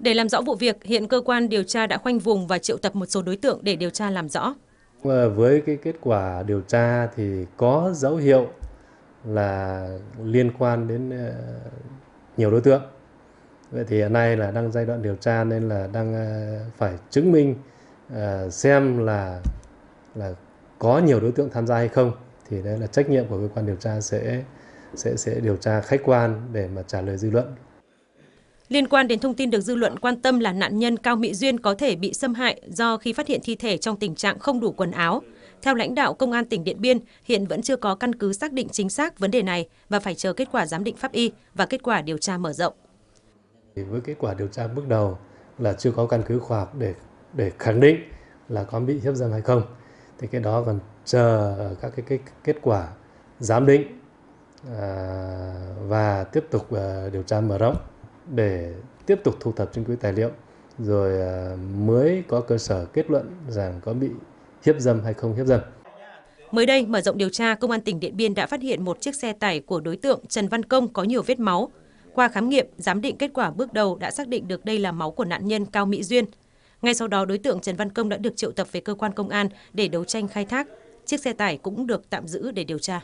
Để làm rõ vụ việc, hiện cơ quan điều tra đã khoanh vùng và triệu tập một số đối tượng để điều tra làm rõ. Với cái kết quả điều tra thì có dấu hiệu là liên quan đến nhiều đối tượng. Vậy thì hiện nay là đang giai đoạn điều tra nên là đang phải chứng minh xem là có nhiều đối tượng tham gia hay không. Thì đấy là trách nhiệm của cơ quan điều tra sẽ điều tra khách quan để mà trả lời dư luận. Liên quan đến thông tin được dư luận quan tâm là nạn nhân Cao Mỹ Duyên có thể bị xâm hại do khi phát hiện thi thể trong tình trạng không đủ quần áo. Theo lãnh đạo Công an tỉnh Điện Biên, hiện vẫn chưa có căn cứ xác định chính xác vấn đề này và phải chờ kết quả giám định pháp y và kết quả điều tra mở rộng. Với kết quả điều tra bước đầu là chưa có căn cứ khoa học để khẳng định là có bị hiếp dâm hay không. Thì cái đó còn chờ các cái kết quả giám định và tiếp tục điều tra mở rộng để tiếp tục thu thập chứng cứ tài liệu rồi mới có cơ sở kết luận rằng có bị hiếp dâm hay không hiếp dâm. Mới đây, mở rộng điều tra, Công an tỉnh Điện Biên đã phát hiện một chiếc xe tải của đối tượng Trần Văn Công có nhiều vết máu. Qua khám nghiệm, giám định kết quả bước đầu đã xác định được đây là máu của nạn nhân Cao Mỹ Duyên. Ngay sau đó, đối tượng Trần Văn Công đã được triệu tập về cơ quan công an để đấu tranh khai thác. Chiếc xe tải cũng được tạm giữ để điều tra.